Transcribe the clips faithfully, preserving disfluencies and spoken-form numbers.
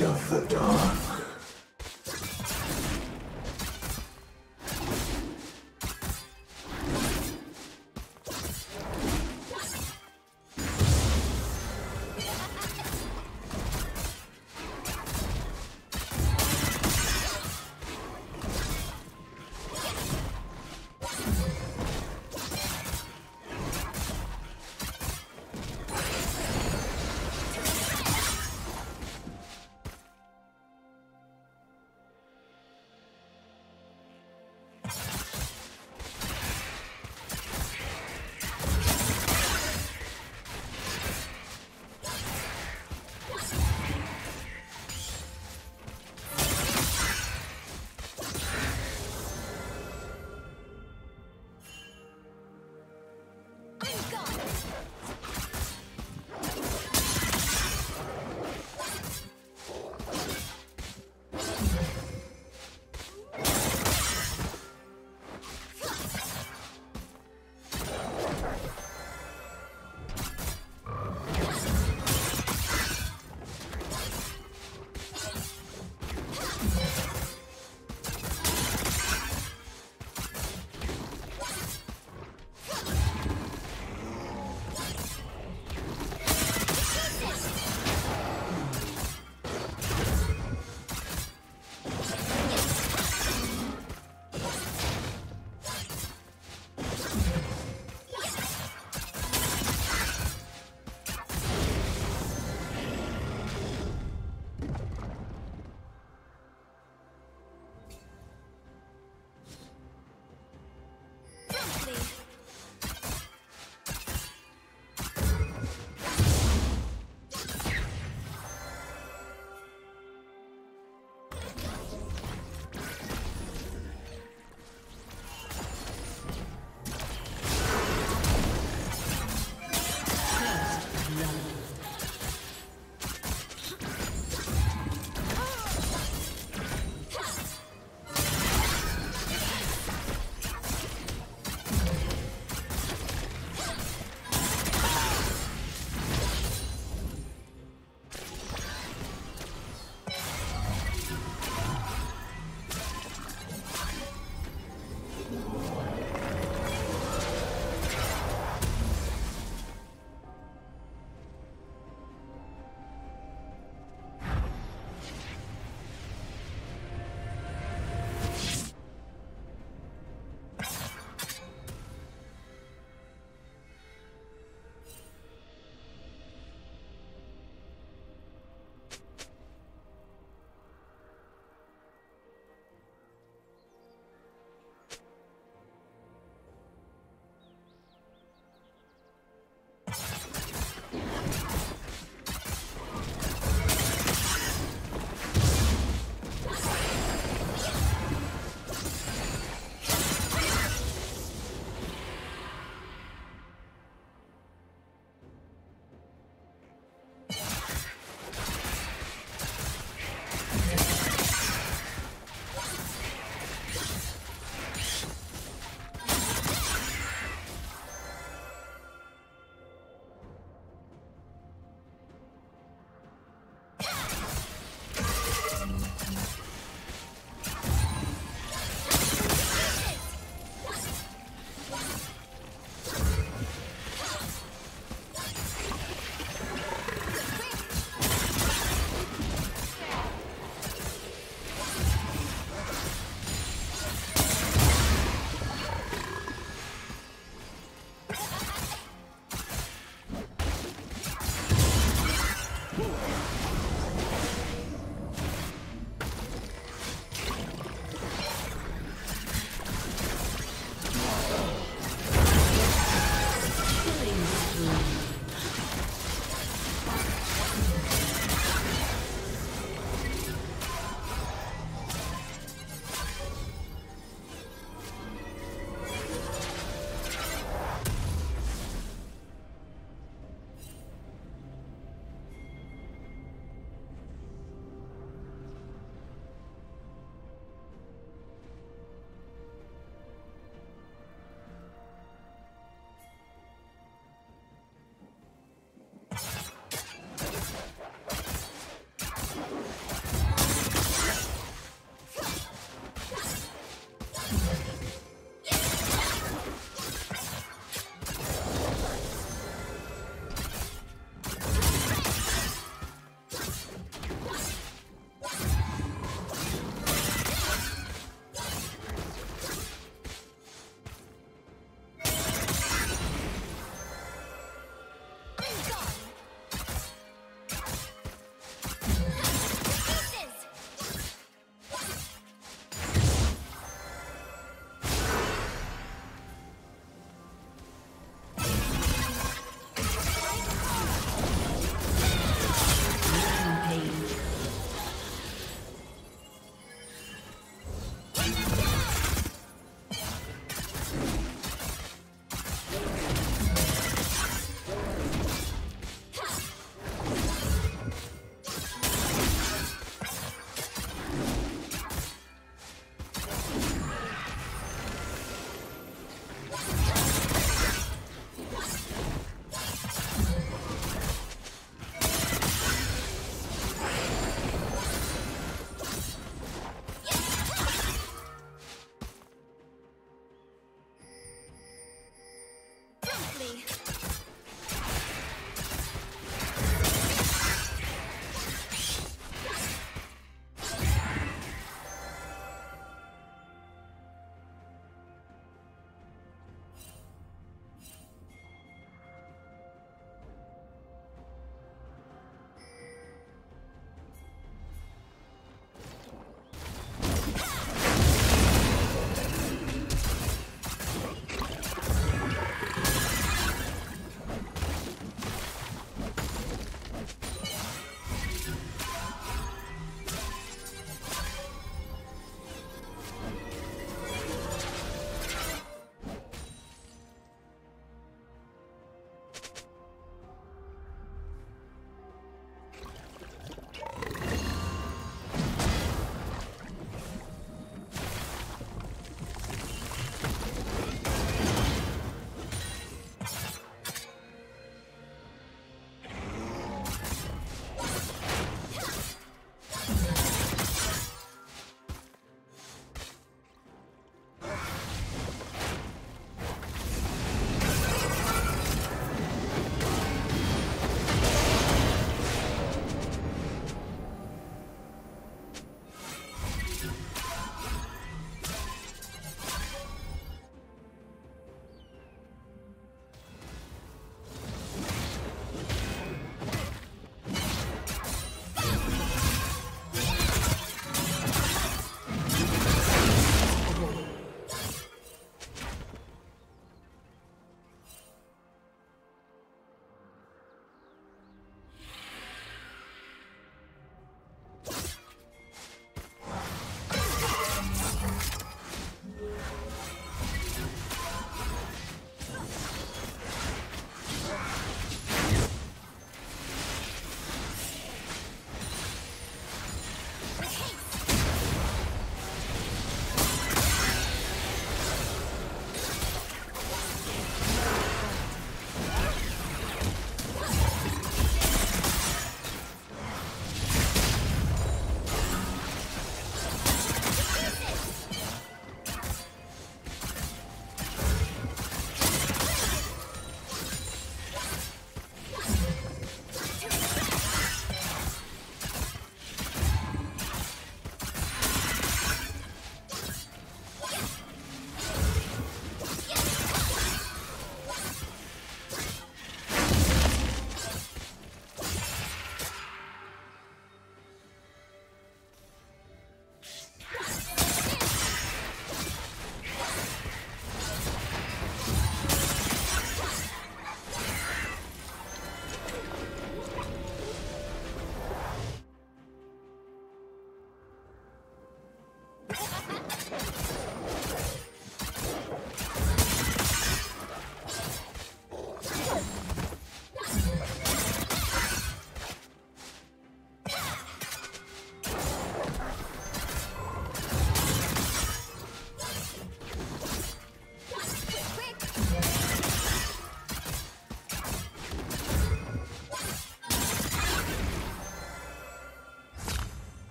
light of the dawn.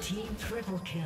Team triple kill.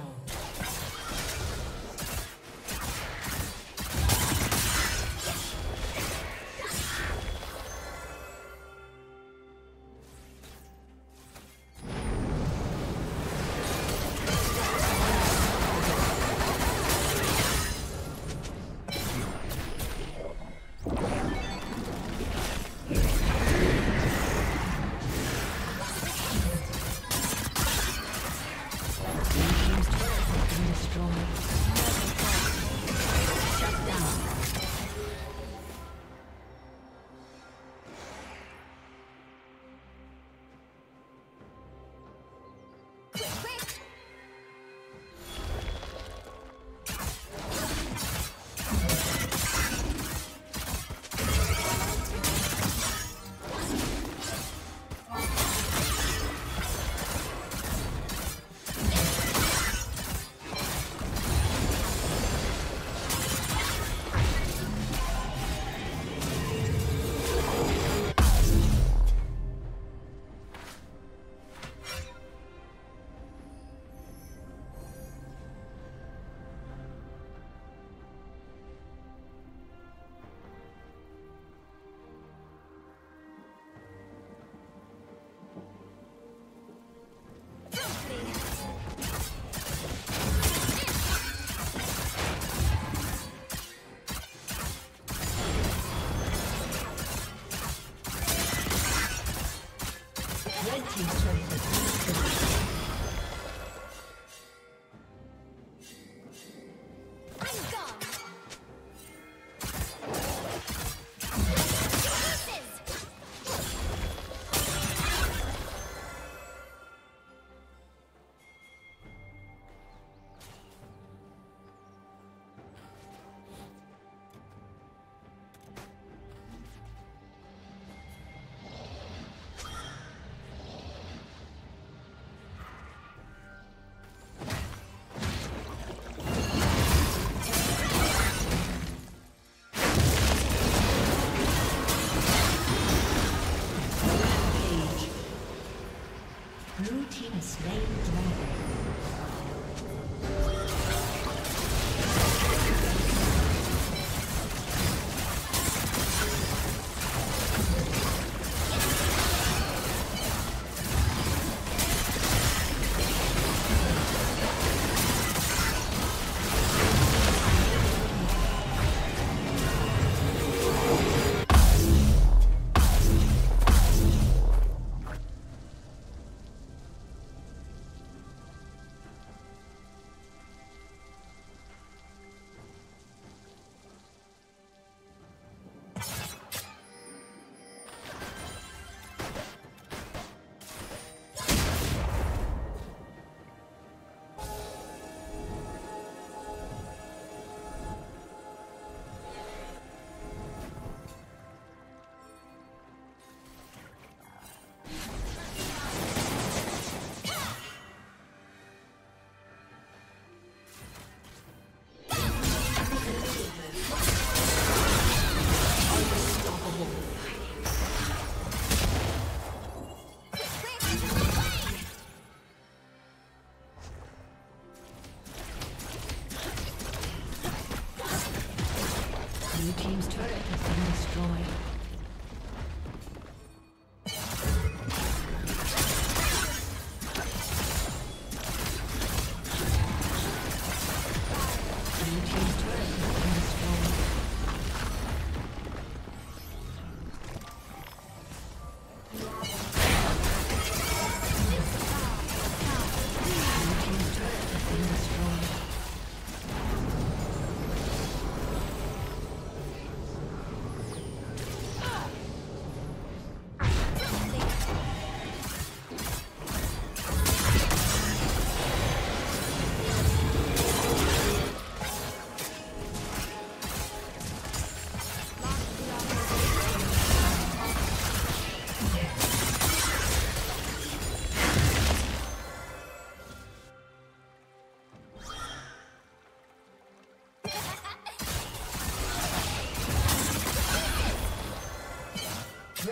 Blue team's turret has been destroyed.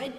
Red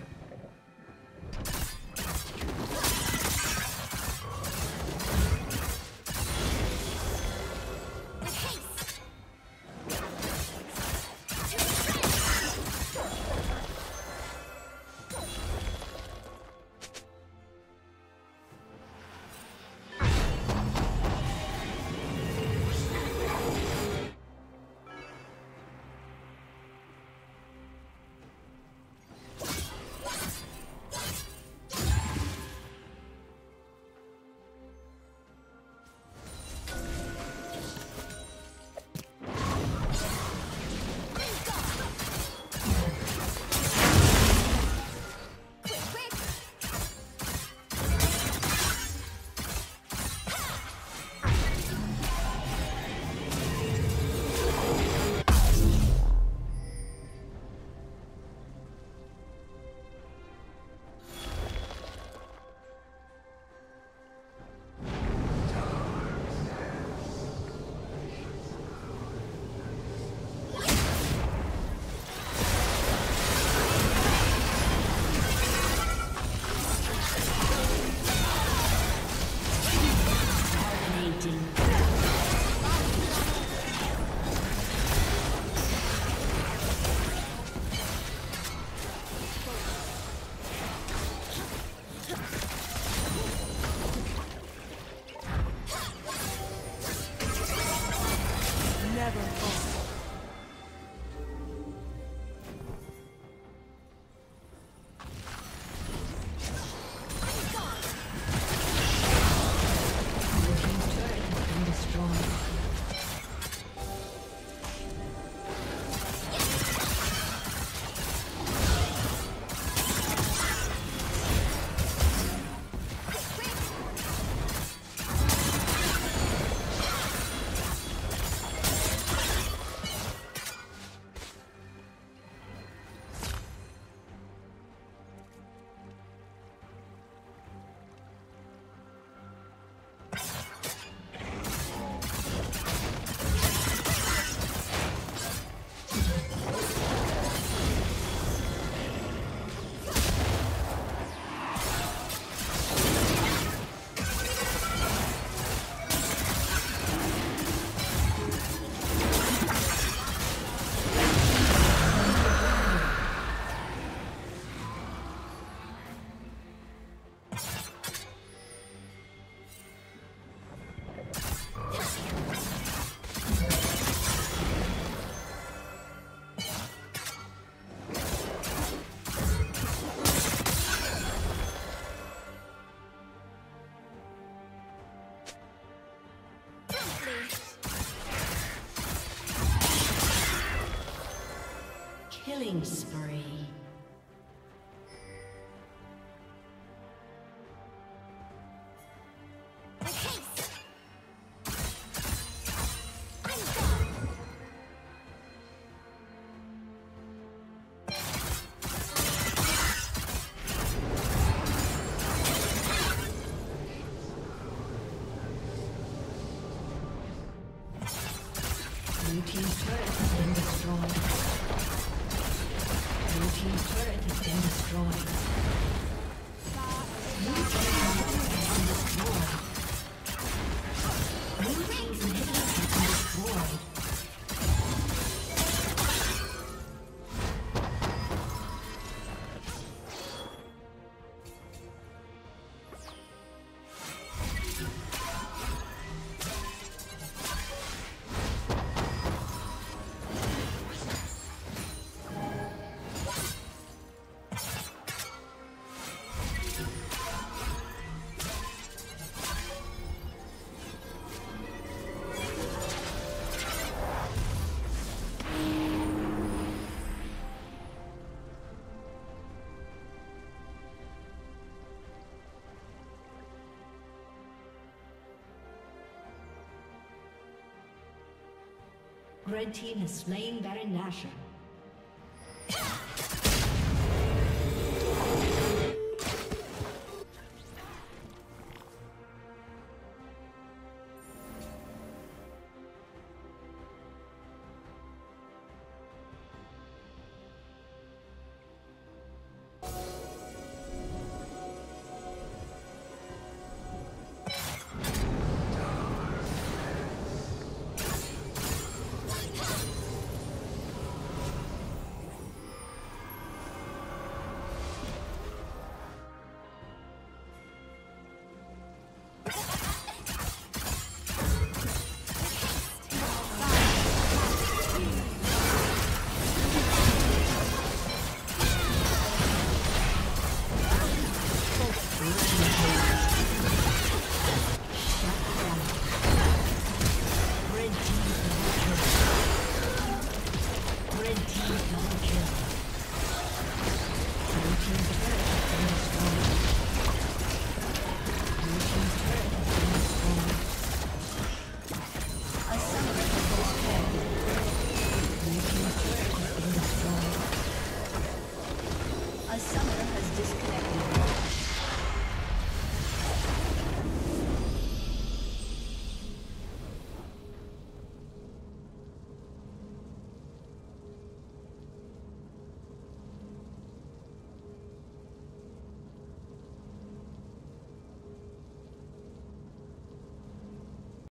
Killing spree. Blue team's turret has been destroyed. Blue team's turret has been destroyed. Blue team's inhibitor has been destroyed. Blue team's inhibitor has been destroyed. Red team has slain Baron Nashor. A summoner has disconnected.